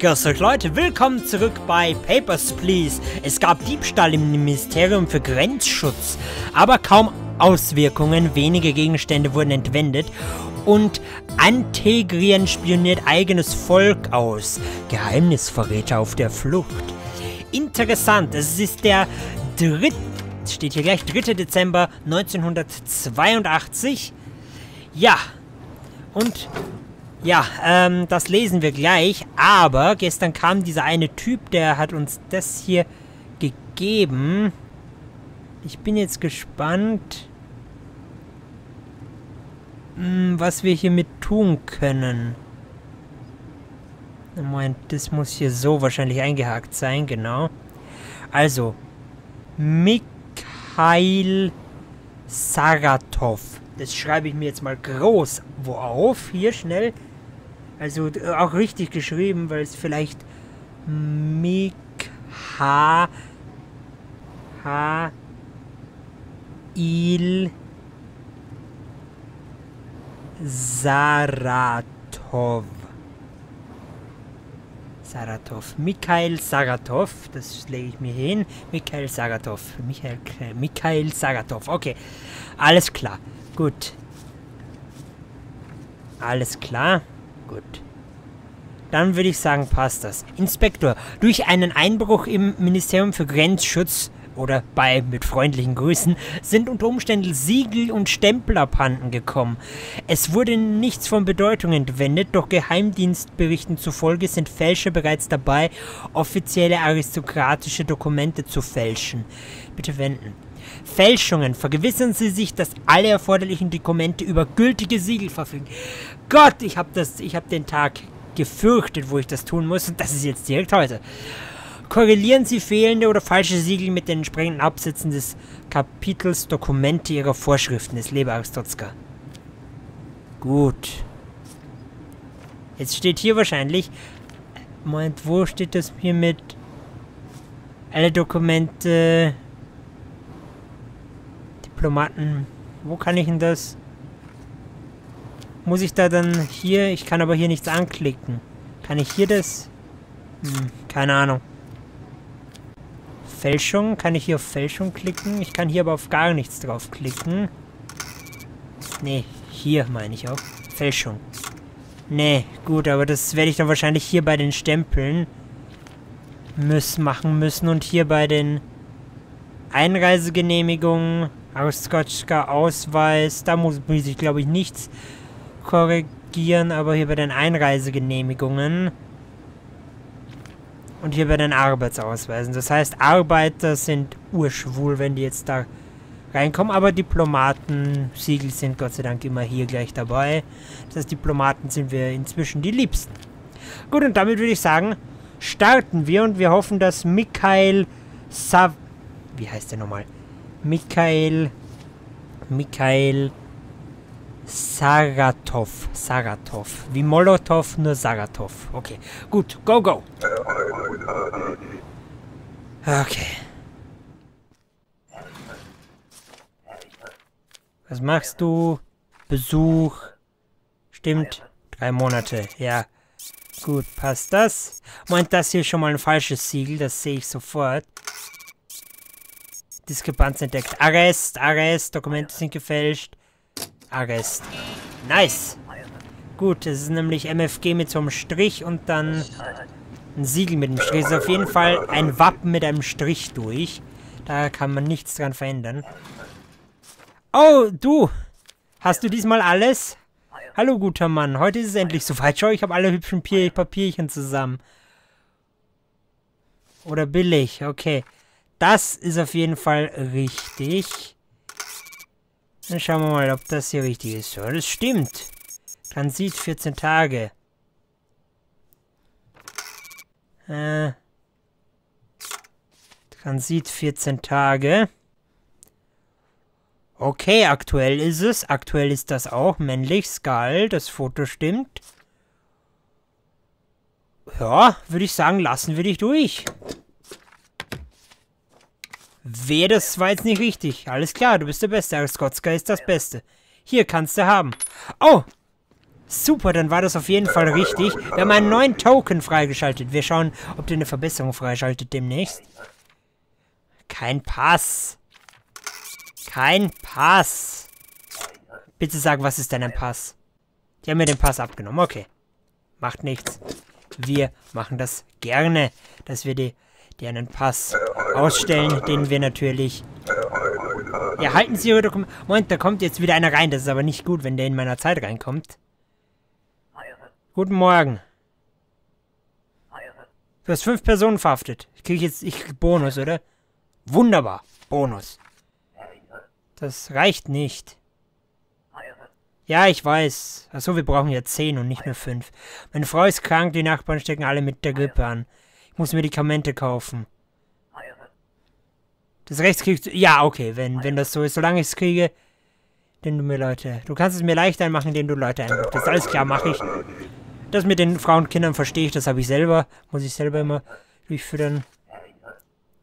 Grüß euch Leute, willkommen zurück bei Papers Please. Es gab Diebstahl im Ministerium für Grenzschutz, aber kaum Auswirkungen, wenige Gegenstände wurden entwendet und Antegrien spioniert eigenes Volk aus. Geheimnisverräter auf der Flucht. Interessant, es ist der 3. Dezember 1982. Ja, und... ja, das lesen wir gleich, aber gestern kam dieser eine Typ, der hat uns das hier gegeben. Ich bin jetzt gespannt, was wir hiermit tun können. Moment, das muss hier so wahrscheinlich eingehakt sein, genau. Also, Mikhail Saratov. Das schreibe ich mir jetzt mal groß wo auf, hier schnell. Also auch richtig geschrieben, weil es vielleicht Mikhail Saratov. Mikhail Saratov, das lege ich mir hin. Mikhail Saratov, okay. Alles klar, gut. Dann würde ich sagen, passt das. Inspektor, durch einen Einbruch im Ministerium für Grenzschutz oder bei mit freundlichen Grüßen sind unter Umständen Siegel und Stempel abhanden gekommen. Es wurde nichts von Bedeutung entwendet, doch Geheimdienstberichten zufolge sind Fälscher bereits dabei, offizielle aristokratische Dokumente zu fälschen. Bitte wenden. Fälschungen. Vergewissern Sie sich, dass alle erforderlichen Dokumente über gültige Siegel verfügen. Gott, ich habe den Tag gefürchtet, wo ich das tun muss, und das ist jetzt direkt heute. Korrelieren Sie fehlende oder falsche Siegel mit den entsprechenden Absätzen des Kapitels Dokumente Ihrer Vorschriften. Es lebe Arstotzka. Gut. Jetzt steht hier wahrscheinlich... Moment, wo steht das hier mit... Alle Dokumente... Diplomaten... Wo kann ich denn das... Muss ich da dann hier... Ich kann aber hier nichts anklicken. Kann ich hier das... keine Ahnung. Fälschung. Kann ich hier auf Fälschung klicken? Ich kann hier aber auf gar nichts drauf klicken. Nee, hier meine ich auch. Fälschung. Nee, gut, aber das werde ich dann wahrscheinlich hier bei den Stempeln machen müssen. Und hier bei den Einreisegenehmigungen, Arstotzka, Ausweis, da muss ich glaube ich nichts korrigieren, aber hier bei den Einreisegenehmigungen... Und hier bei den Arbeitsausweisen. Das heißt, Arbeiter sind urschwul, wenn die jetzt da reinkommen. Aber Diplomaten, Siegel sind Gott sei Dank immer hier gleich dabei. Das heißt, Diplomaten sind wir inzwischen die Liebsten. Gut, und damit würde ich sagen, starten wir. Und wir hoffen, dass Mikhail Wie heißt der nochmal? Mikhail Saratov. Wie Molotow, nur Saratov. Okay, gut, go, go. Okay. Was machst du? Besuch. Stimmt. 3 Monate. Ja. Gut, passt das? Meint das hier schon mal ein falsches Siegel? Das sehe ich sofort. Diskrepanz entdeckt. Arrest. Dokumente sind gefälscht. Arrest. Nice. Gut, es ist nämlich MFG mit so einem Strich und dann ein Siegel mit einem Strich. Das ist auf jeden Fall ein Wappen mit einem Strich durch. Da kann man nichts dran verändern. Oh, du! Hast du diesmal alles? Hallo, guter Mann. Heute ist es endlich soweit. Schau, ich habe alle hübschen Papierchen zusammen. Oder billig, okay. Das ist auf jeden Fall richtig. Dann schauen wir mal, ob das hier richtig ist. Ja, das stimmt. Transit 14 Tage. Transit 14 Tage. Okay, aktuell ist es. Aktuell ist das auch. Männlich, Skal, das Foto stimmt. Ja, würde ich sagen, lassen wir dich durch. Weh, das war jetzt nicht richtig. Alles klar, du bist der Beste. Arstotzka ist das Beste. Hier, kannst du haben. Oh! Super, dann war das auf jeden Fall richtig. Wir haben einen neuen Token freigeschaltet. Wir schauen, ob der eine Verbesserung freischaltet demnächst. Kein Pass. Kein Pass. Bitte sagen, was ist denn ein Pass? Die haben mir den Pass abgenommen. Okay. Macht nichts. Wir machen das gerne, dass wir die einen Pass ausstellen, den wir natürlich... Ja, halten Sie Ihre Dokumente... Moment, da kommt jetzt wieder einer rein. Das ist aber nicht gut, wenn der in meiner Zeit reinkommt. Guten Morgen. Du hast 5 Personen verhaftet. Ich krieg Bonus, oder? Wunderbar. Bonus. Das reicht nicht. Ja, ich weiß. Achso, wir brauchen ja 10 und nicht mehr 5. Meine Frau ist krank, die Nachbarn stecken alle mit der Grippe an. Ich muss Medikamente kaufen. Das Recht kriegst du... Ja, okay, wenn das so ist. Solange ich es kriege... Du kannst es mir leicht einmachen, indem du Leute einbuchtest. Alles klar, mache ich. Das mit den Frauen und Kindern verstehe ich, das habe ich selber. Muss ich selber immer durchführen.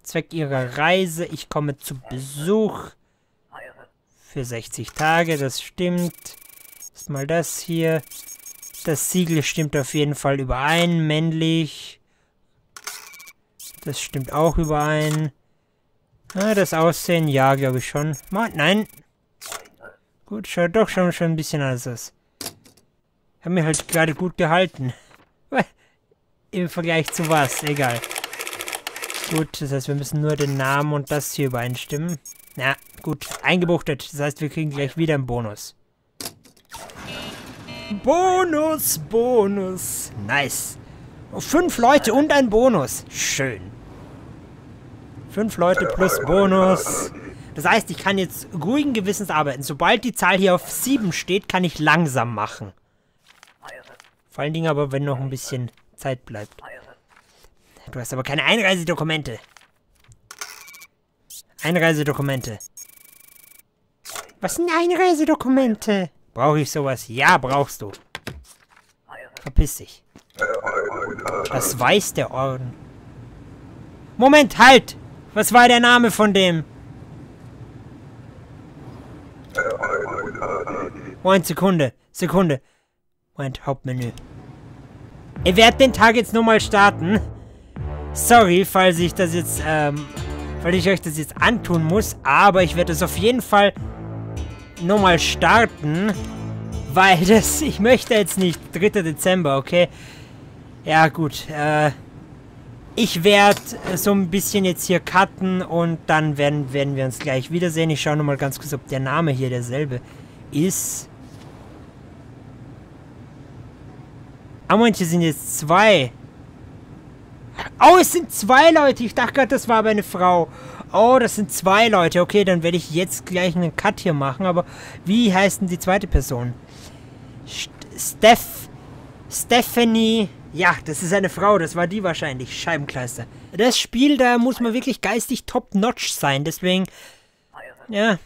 Zweck ihrer Reise. Ich komme zu Besuch. Für 60 Tage, das stimmt. Ist mal das hier. Das Siegel stimmt auf jeden Fall überein. Männlich. Das stimmt auch überein. Ah, das Aussehen, ja, glaube ich schon. Nein. Gut, schaut doch schon ein bisschen anders aus. Haben mich halt gerade gut gehalten. Im Vergleich zu was, egal. Gut, das heißt, wir müssen nur den Namen und das hier übereinstimmen. Na, gut, eingebuchtet. Das heißt, wir kriegen gleich wieder einen Bonus. Bonus. Nice. 5 Leute und ein Bonus. Schön. 5 Leute plus Bonus. Das heißt, ich kann jetzt ruhigen Gewissens arbeiten. Sobald die Zahl hier auf 7 steht, kann ich langsam machen. Vor allen Dingen aber, wenn noch ein bisschen Zeit bleibt. Du hast aber keine Einreisedokumente. Einreisedokumente. Was sind Einreisedokumente? Brauche ich sowas? Ja, brauchst du. Verpiss dich. Das weiß der Orden. Moment, halt! Was war der Name von dem? Moment, Sekunde. Moment, Hauptmenü. Ich werde den Tag jetzt nochmal starten. Sorry, falls ich das jetzt, weil ich euch das jetzt antun muss, aber ich werde es auf jeden Fall nochmal starten, weil das, ich möchte jetzt nicht, 3. Dezember, okay? Ja, gut, ich werde so ein bisschen jetzt hier cutten und dann werden wir uns gleich wiedersehen. Ich schaue nochmal ganz kurz, ob der Name hier derselbe ist. Ah, manche sind jetzt 2. Oh, es sind 2 Leute. Ich dachte gerade, das war aber eine Frau. Oh, das sind 2 Leute. Okay, dann werde ich jetzt gleich einen Cut hier machen. Aber wie heißt denn die zweite Person? Stephanie. Ja, das ist eine Frau. Das war die wahrscheinlich. Scheibenkleister. Das Spiel, da muss man wirklich geistig top-notch sein. Deswegen, ja,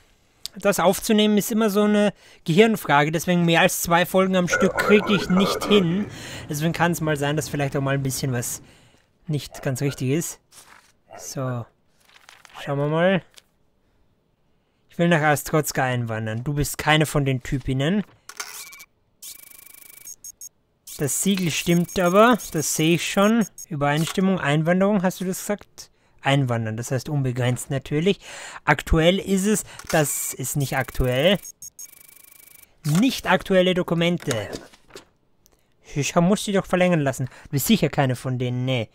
das aufzunehmen ist immer so eine Gehirnfrage. Deswegen mehr als 2 Folgen am Stück kriege ich nicht hin. Deswegen kann es mal sein, dass vielleicht auch mal ein bisschen was... nicht ganz richtig ist. So. Schauen wir mal. Ich will nach Arstotzka einwandern. Du bist keine von den Typinnen. Das Siegel stimmt aber. Das sehe ich schon. Übereinstimmung, Einwanderung, hast du das gesagt? Einwandern, das heißt unbegrenzt natürlich. Aktuell ist es. Das ist nicht aktuell. Nicht aktuelle Dokumente. Ich muss die doch verlängern lassen. Du bist sicher keine von denen, nee.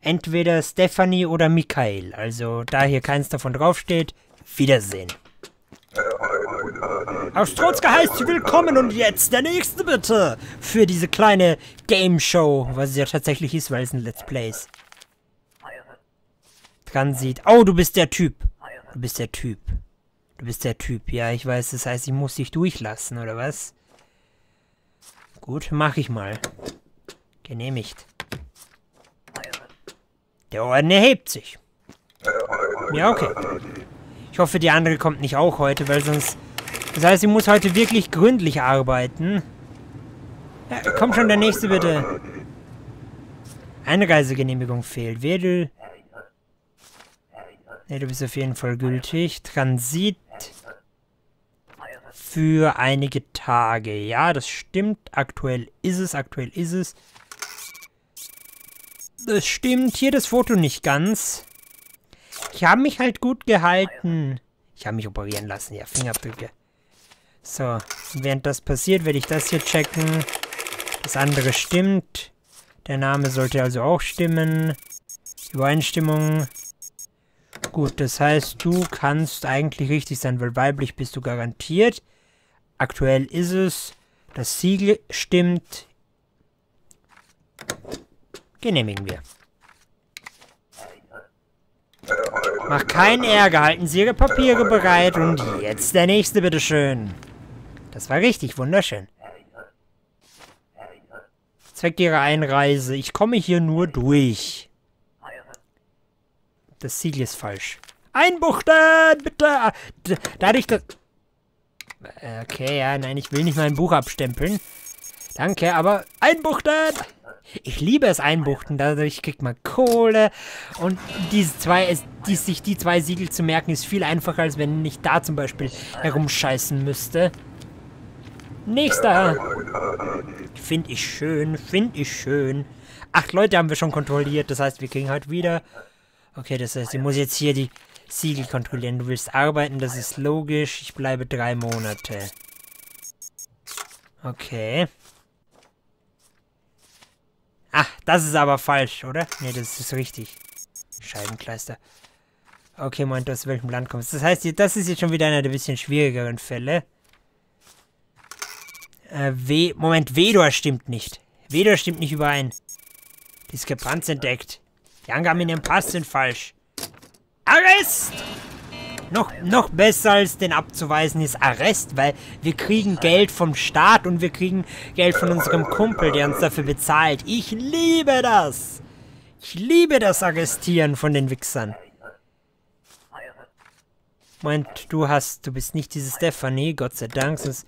Entweder Stephanie oder Mikhail. Also, da hier keins davon draufsteht, Wiedersehen. Arstotzka heißt Sie willkommen und jetzt der nächste bitte! Für diese kleine Game-Show, was es ja tatsächlich ist, weil es ein Let's Play ist. Transit. Oh, du bist der Typ. Ja, ich weiß, das heißt, ich muss dich durchlassen, oder was? Gut, mach ich mal. Genehmigt. Der Orden erhebt sich. Ja, okay. Ich hoffe, die andere kommt nicht auch heute, weil sonst... Das heißt, ich muss heute wirklich gründlich arbeiten. Ja, komm schon, der nächste bitte. Einreisegenehmigung fehlt. Wedel. Ne, du bist auf jeden Fall gültig. Transit. für einige Tage. Ja, das stimmt. Aktuell ist es. Das stimmt. Hier das Foto nicht ganz. Ich habe mich halt gut gehalten. Ich habe mich operieren lassen. Ja, Fingerabdrücke. So, während das passiert, werde ich das hier checken. Das andere stimmt. Der Name sollte also auch stimmen. Übereinstimmung. Gut, das heißt, du kannst eigentlich richtig sein, weil weiblich bist du garantiert. Aktuell ist es. Das Siegel stimmt. Genehmigen wir. Mach keinen Ärger, halten Sie Ihre Papiere bereit und jetzt der nächste, bitteschön. Das war richtig wunderschön. Zweck Ihrer Einreise. Ich komme hier nur durch. Das Siegel ist falsch. Einbuchten, bitte! Dadurch, dass... Okay, ja, nein, ich will nicht mein Buch abstempeln. Danke, aber einbuchten! Ich liebe es einbuchten, dadurch kriegt man Kohle und sich die zwei Siegel zu merken ist viel einfacher, als wenn ich da zum Beispiel herumscheißen müsste. Nächster! Finde ich schön. 8 Leute haben wir schon kontrolliert, das heißt, wir kriegen halt wieder... Okay, das heißt, ich muss jetzt hier die Siegel kontrollieren. Du willst arbeiten, das ist logisch. Ich bleibe 3 Monate. Okay. Ach, das ist aber falsch, oder? Ne, das ist richtig. Scheibenkleister. Okay, Moment, aus welchem Land kommst du? Das heißt, das ist jetzt schon wieder einer der bisschen schwierigeren Fälle. Wedor stimmt nicht. Wedor stimmt nicht überein. Diskrepanz entdeckt. Die Angaben in dem Pass sind falsch. Arrest! Noch besser als den abzuweisen ist Arrest, weil wir kriegen Geld vom Staat und wir kriegen Geld von unserem Kumpel, der uns dafür bezahlt. Ich liebe das! Ich liebe das Arrestieren von den Wichsern. Moment, du bist nicht diese Stephanie, Gott sei Dank. Sonst,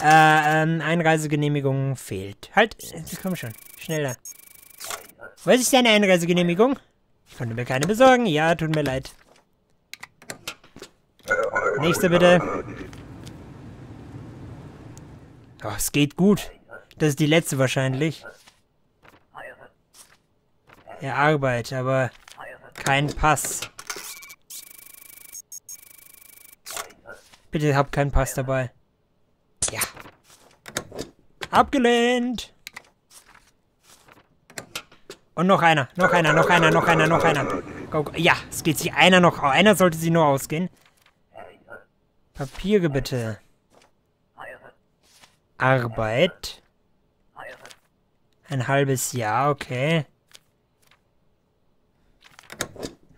Einreisegenehmigung fehlt. Halt, komm schon, schneller. Was ist deine Einreisegenehmigung? Ich konnte mir keine besorgen. Ja, tut mir leid. Nächster bitte. Oh, es geht gut. Das ist die letzte wahrscheinlich. Ja, Arbeit, aber kein Pass. Bitte habt keinen Pass dabei. Ja. Abgelehnt. Und noch einer. Go, go. Ja, es geht sich einer noch. Einer sollte sie nur ausgehen. Papiere bitte. Arbeit. Ein halbes Jahr, okay.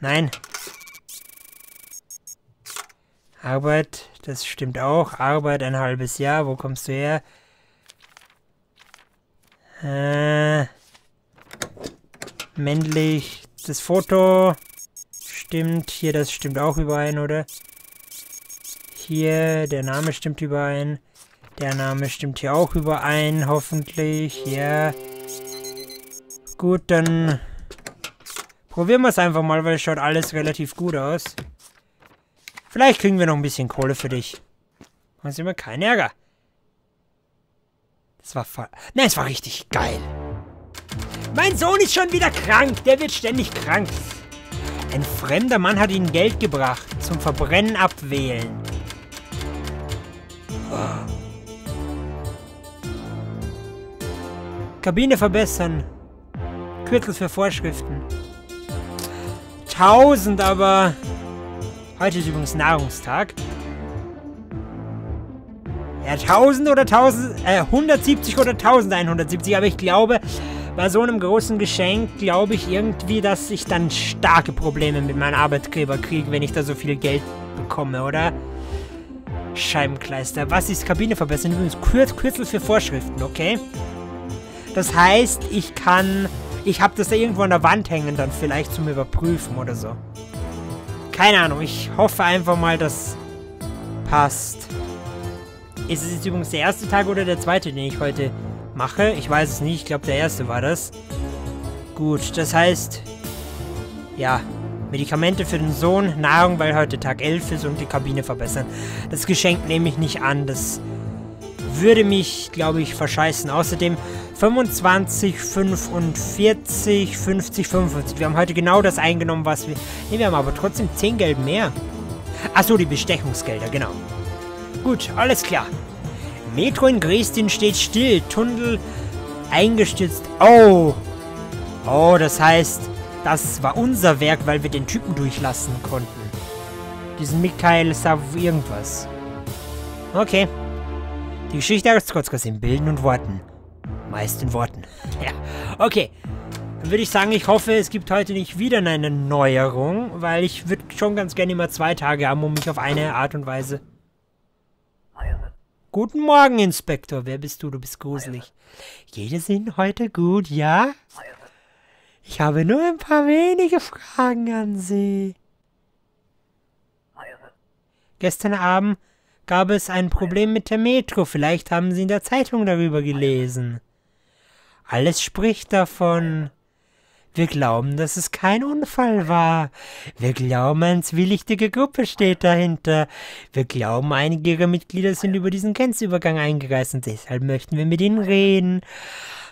Nein. Arbeit, das stimmt auch. Arbeit, ein halbes Jahr. Wo kommst du her? Männlich, das Foto stimmt, hier das stimmt auch überein, oder? Hier, der Name stimmt überein, der Name stimmt hier auch überein, hoffentlich, ja. Gut, dann probieren wir es einfach mal, weil es schaut alles relativ gut aus. Vielleicht kriegen wir noch ein bisschen Kohle für dich. Machen Sie mir keinen Ärger. Das war falsch. Nein, es war richtig geil. Mein Sohn ist schon wieder krank. Der wird ständig krank. Ein fremder Mann hat ihnen Geld gebracht. Zum Verbrennen abwählen. Oh. Kabine verbessern. Kürzel für Vorschriften. 1000, aber... Heute ist übrigens Nahrungstag. Ja, 1000 oder 1000... 170 oder 1170, aber ich glaube... Bei so einem großen Geschenk glaube ich irgendwie, dass ich dann starke Probleme mit meinem Arbeitgeber kriege, wenn ich da so viel Geld bekomme, oder? Scheibenkleister. Was ist Kabine verbessern? Übrigens Kürzel für Vorschriften, okay? Das heißt, ich habe das da irgendwo an der Wand hängen dann vielleicht zum Überprüfen oder so. Keine Ahnung, ich hoffe einfach mal, das passt. Ist es jetzt übrigens der erste Tag oder der zweite, den ich heute... mache. Ich weiß es nicht. Ich glaube, der erste war das. Gut, das heißt... Ja, Medikamente für den Sohn, Nahrung, weil heute Tag 11 ist und die Kabine verbessern. Das Geschenk nehme ich nicht an, das würde mich, glaube ich, verscheißen. Außerdem 25, 45, 50, 55. Wir haben heute genau das eingenommen, was wir... Ne, wir haben aber trotzdem 10 Geld mehr. Achso, die Bestechungsgelder, genau. Gut, alles klar. Metro in Grestin steht still. Tunnel eingestürzt. Oh! Oh, das heißt, das war unser Werk, weil wir den Typen durchlassen konnten. Diesen Mikhail Saratov irgendwas. Okay. Die Geschichte Arstotzkas in Bilden und Worten. Meist in Worten. Ja, okay. Dann würde ich sagen, ich hoffe, es gibt heute nicht wieder eine Neuerung, weil ich würde schon ganz gerne immer 2 Tage haben, um mich auf eine Art und Weise... Guten Morgen, Inspektor. Wer bist du? Du bist gruselig. Jede sind heute gut, ja? Ich habe nur ein paar wenige Fragen an Sie. Gestern Abend gab es ein Problem mit der Metro. Vielleicht haben Sie in der Zeitung darüber gelesen. Alles spricht davon. Wir glauben, dass es kein Unfall war. Wir glauben, eine zwielichtige Gruppe steht dahinter. Wir glauben, einige ihrer Mitglieder sind über diesen Grenzübergang eingereist und deshalb möchten wir mit ihnen reden.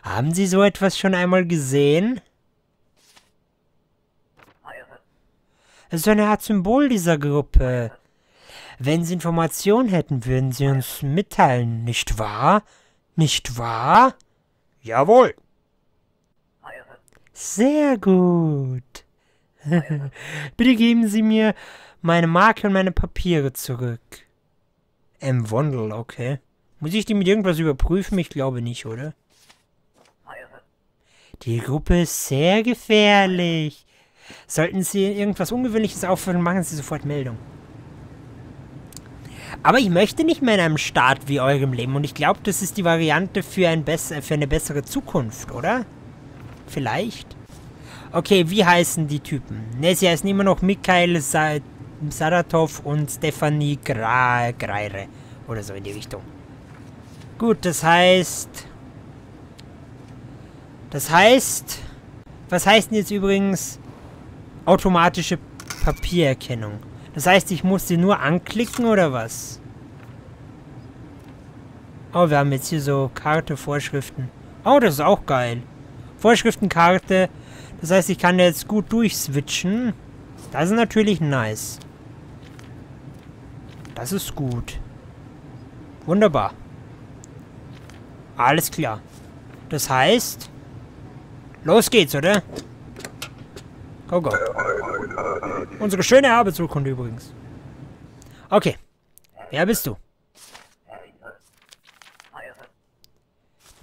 Haben Sie so etwas schon einmal gesehen? Es ist eine Art Symbol dieser Gruppe. Wenn Sie Informationen hätten, würden Sie uns mitteilen, nicht wahr? Nicht wahr? Jawohl. Sehr gut. Bitte geben Sie mir meine Marke und meine Papiere zurück. M. Wondel, okay. Muss ich die mit irgendwas überprüfen? Ich glaube nicht, oder? Die Gruppe ist sehr gefährlich. Sollten Sie irgendwas Ungewöhnliches auffallen, machen Sie sofort Meldung. Aber ich möchte nicht mehr in einem Staat wie eurem leben und ich glaube, das ist die Variante für eine bessere Zukunft, oder? Vielleicht. Okay, wie heißen die Typen? Ne, sie heißen immer noch Mikhail Saratov und Stephanie Greire. Oder so in die Richtung. Gut, das heißt... Was heißt denn jetzt übrigens automatische Papiererkennung? Das heißt, ich muss sie nur anklicken, oder was? Oh, wir haben jetzt hier so Karte, Vorschriften. Oh, das ist auch geil. Vorschriftenkarte. Das heißt, ich kann jetzt gut durchswitchen. Das ist natürlich nice. Das ist gut. Wunderbar. Alles klar. Das heißt... Los geht's, oder? Go, go. Unsere schöne Arbeitsurkunde übrigens. Okay. Wer bist du?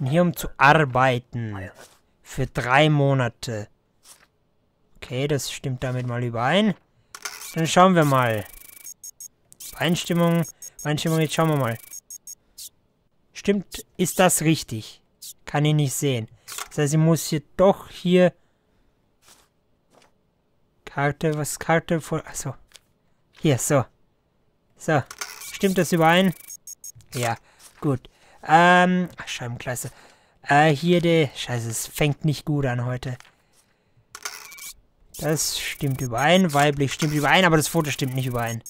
Hier, um zu arbeiten. Für 3 Monate. Okay, das stimmt damit mal überein. Dann schauen wir mal. Einstimmung, jetzt schauen wir mal. Stimmt, ist das richtig? Kann ich nicht sehen. Das heißt, ich muss hier doch hier... Karte, was Karte vor... Achso. Hier, so. So. Stimmt das überein? Ja, gut. Scheibenklasse. Hier die... Scheiße, es fängt nicht gut an heute. Das stimmt überein. Weiblich stimmt überein, aber das Foto stimmt nicht überein.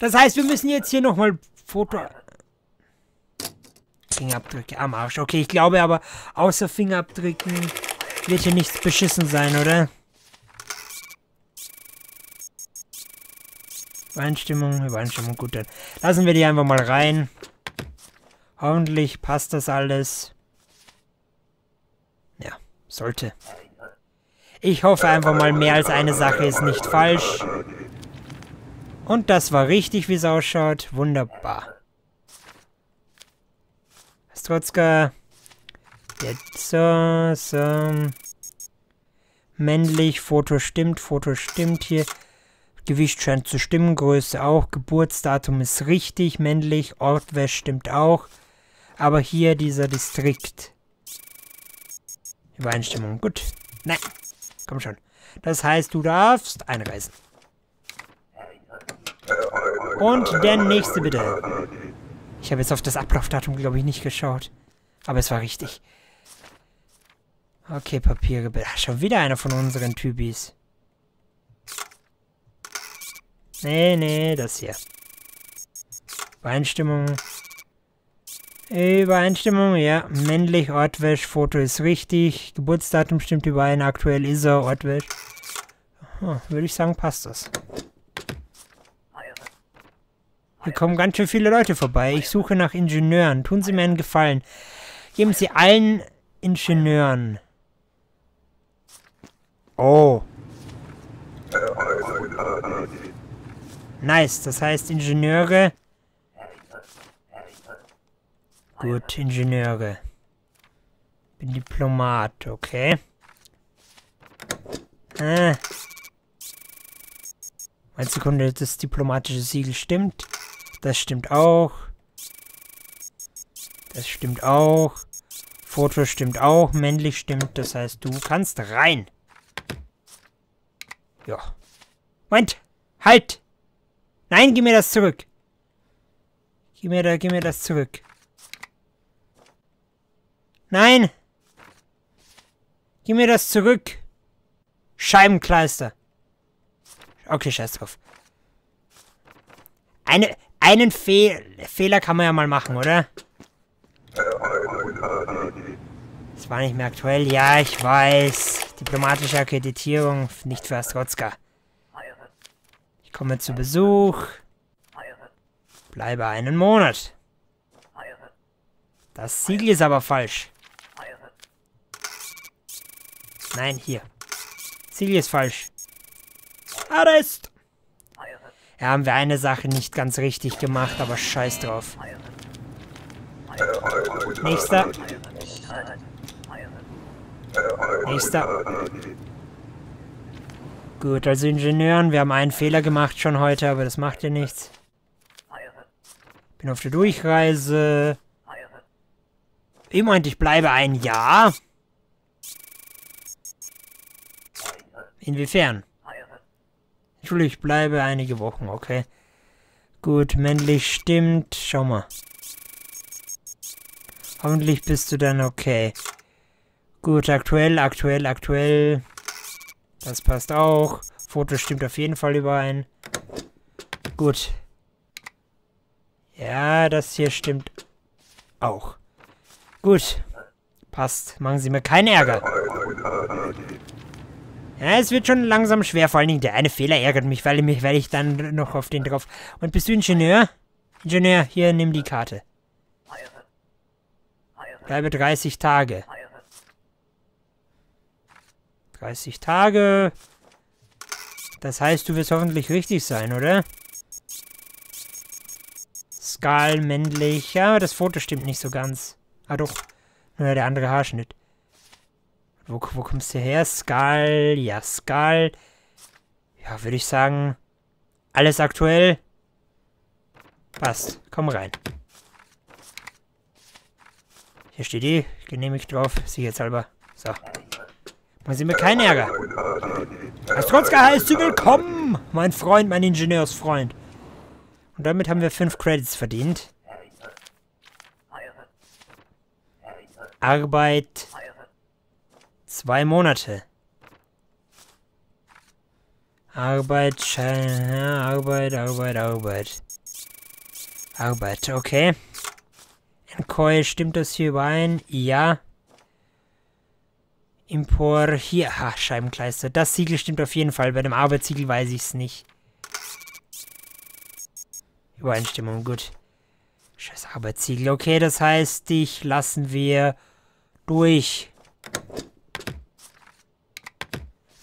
Das heißt, wir müssen jetzt hier nochmal Foto... Fingerabdrücke am Arsch. Okay, ich glaube aber, außer Fingerabdrücken wird hier nichts beschissen sein, oder? Übereinstimmung, gut dann. Lassen wir die einfach mal rein. Hoffentlich passt das alles. Ja, sollte. Ich hoffe einfach mal, mehr als eine Sache ist nicht falsch. Und das war richtig, wie es ausschaut. Wunderbar. Arstotzka. So. Männlich, Foto stimmt hier. Gewicht scheint zu stimmen, Größe auch, Geburtsdatum ist richtig, männlich, Ortwäsche stimmt auch. Aber hier dieser Distrikt. Übereinstimmung, gut. Nein, komm schon. Das heißt, du darfst einreisen. Und der nächste bitte. Ich habe jetzt auf das Ablaufdatum, glaube ich, nicht geschaut. Aber es war richtig. Okay, Papiere. Schon wieder einer von unseren Typis. Nee, nee, das hier. Übereinstimmung. Übereinstimmung, ja. Männlich, Ortwäsch, Foto ist richtig. Geburtsdatum stimmt überein, aktuell ist er, Ortwäsch. Oh, würde ich sagen, passt das. Hier kommen ganz schön viele Leute vorbei. Ich suche nach Ingenieuren. Tun Sie mir einen Gefallen. Geben Sie allen Ingenieuren. Oh. Nice, das heißt Ingenieure. Gut, Ingenieure. Bin Diplomat, okay. Eine Sekunde, das diplomatische Siegel stimmt. Das stimmt auch. Das stimmt auch. Foto stimmt auch. Männlich stimmt, das heißt, du kannst rein. Ja. Moment! Halt! Nein, gib mir das zurück! Gib mir das zurück. Nein! Gib mir das zurück! Scheibenkleister! Okay, scheiß drauf. Einen Fehler kann man ja mal machen, oder? Das war nicht mehr aktuell. Ja, ich weiß. Diplomatische Akkreditierung, nicht für Arstotzka. Ich komme zu Besuch. Bleibe einen Monat. Das Siegel ist aber falsch. Nein, hier. Das Siegel ist falsch. Arrest! Ja, haben wir eine Sache nicht ganz richtig gemacht, aber scheiß drauf. Nächster. Nächster. Gut, also Ingenieuren, wir haben einen Fehler gemacht schon heute, aber das macht ja nichts. Bin auf der Durchreise. Ich meinte, ich bleibe ein Jahr. Inwiefern? Entschuldigung, ich bleibe einige Wochen, okay. Gut, männlich stimmt. Schau mal. Hoffentlich bist du dann okay. Gut, aktuell. Das passt auch. Foto stimmt auf jeden Fall überein. Gut. Ja, das hier stimmt auch. Gut. Passt. Machen Sie mir keinen Ärger. Ja, es wird schon langsam schwer, vor allen Dingen der eine Fehler ärgert mich, weil ich dann noch auf den drauf... Und bist du Ingenieur? Ingenieur, hier, nimm die Karte. Bleibe 30 Tage. 30 Tage... Das heißt, du wirst hoffentlich richtig sein, oder? Skal, männlich... Ja, das Foto stimmt nicht so ganz. Ah, doch. Nur der andere Haarschnitt. Wo kommst du her? Skal, ja, Skal. Ja, würde ich sagen, alles aktuell. Passt, komm rein. Hier steht die, genehmigt drauf, sicherheitshalber. So. Man sieht mir keinen Ärger. Arstotzka heißt Sie willkommen, mein Freund, mein Ingenieursfreund. Und damit haben wir 5 Credits verdient. Arbeit... 2 Monate. Arbeit, okay. Enkoy, stimmt das hier überein? Ja. Import, hier, ach, Scheibenkleister. Das Siegel stimmt auf jeden Fall, bei dem Arbeitssiegel weiß ich es nicht. Übereinstimmung, gut. Scheiß Arbeitssiegel, okay, das heißt, dich lassen wir durch...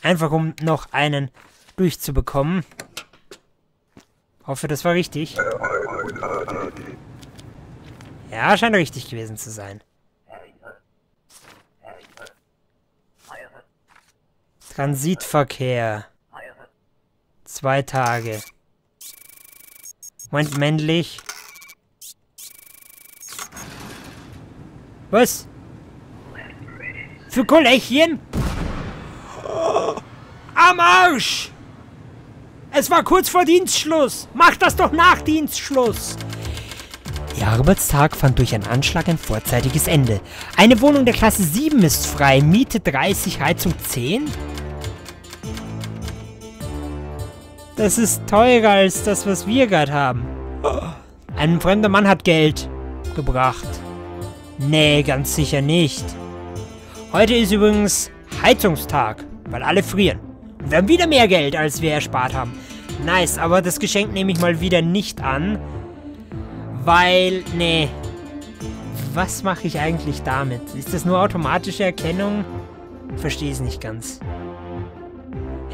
Einfach um noch einen durchzubekommen. Hoffe, das war richtig. Ja, scheint richtig gewesen zu sein. Transitverkehr. 2 Tage. Moment, männlich. Was? Für Kollegchen? Am Arsch! Es war kurz vor Dienstschluss! Mach das doch nach Dienstschluss! Ihr Arbeitstag fand durch einen Anschlag ein vorzeitiges Ende. Eine Wohnung der Klasse 7 ist frei. Miete 30, Heizung 10? Das ist teurer als das, was wir gerade haben. Ein fremder Mann hat Geld gebracht. Nee, ganz sicher nicht. Heute ist übrigens Heizungstag, weil alle frieren. Und wir haben wieder mehr Geld, als wir erspart haben. Nice, aber das Geschenk nehme ich mal wieder nicht an. Weil, nee. Was mache ich eigentlich damit? Ist das nur automatische Erkennung? Verstehe es nicht ganz.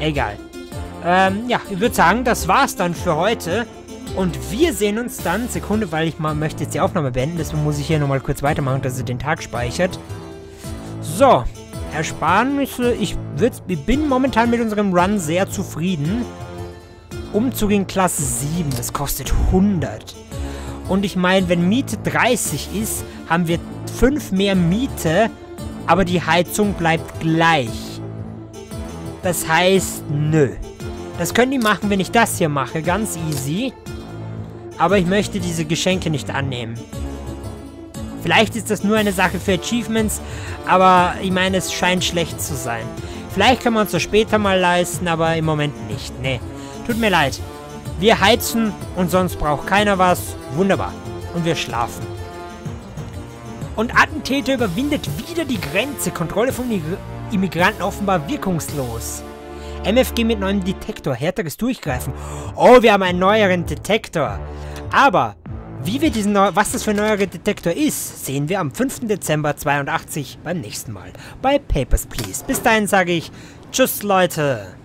Egal. Ja, ich würde sagen, das war's dann für heute. Und wir sehen uns dann, Sekunde, weil ich mal möchte jetzt die Aufnahme beenden, deswegen muss ich hier nochmal kurz weitermachen, dass er den Tag speichert. So, Ersparnisse, ich bin momentan mit unserem Run sehr zufrieden. Umzug in Klasse 7, das kostet 100. Und ich meine, wenn Miete 30 ist, haben wir 5 mehr Miete, aber die Heizung bleibt gleich. Das heißt, nö. Das können die machen, wenn ich das hier mache, ganz easy. Aber ich möchte diese Geschenke nicht annehmen. Vielleicht ist das nur eine Sache für Achievements, aber ich meine, es scheint schlecht zu sein. Vielleicht können wir uns das später mal leisten, aber im Moment nicht. Nee, tut mir leid. Wir heizen und sonst braucht keiner was. Wunderbar. Und wir schlafen. Und Attentäter überwindet wieder die Grenze. Kontrolle von Immigranten offenbar wirkungslos. MFG mit neuem Detektor. Härteres Durchgreifen. Oh, wir haben einen neueren Detektor. Aber wie wir diesen was das für ein neuerer Detektor ist, sehen wir am 5. Dezember 82 beim nächsten Mal bei Papers Please. Bis dahin sage ich Tschüss, Leute.